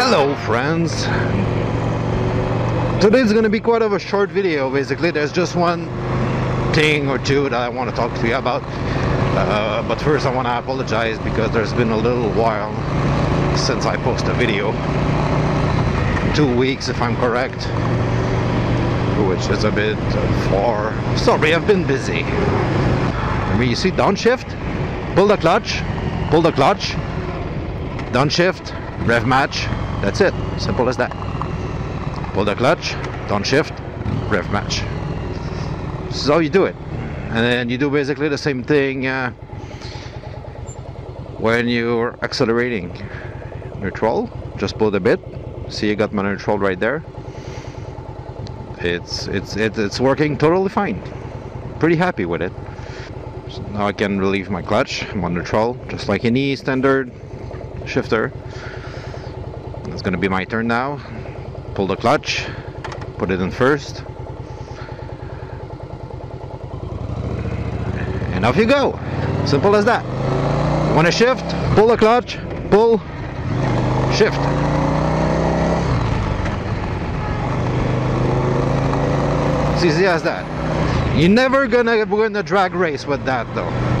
Hello friends, today's gonna be quite of a short video. Basically there's just one thing or two that I want to talk to you about, but first I want to apologize because there's been a little while since I posted a video, 2 weeks if I'm correct, which is a bit far. Sorry, I've been busy. I mean, you see, downshift, pull the clutch, downshift, rev match, that's it, simple as that. Pull the clutch, downshift, rev match. This is how you do it. And then you do basically the same thing when you're accelerating. Neutral, just pull the bit. See, you got my neutral right there. It's working totally fine. Pretty happy with it. So now I can relieve my clutch. I'm on neutral, just like any standard shifter. It's gonna be my turn now. Pull the clutch, put it in first. And off you go, simple as that. Want to shift, pull the clutch, pull, shift. It's easy as that. You're never gonna win a drag race with that though.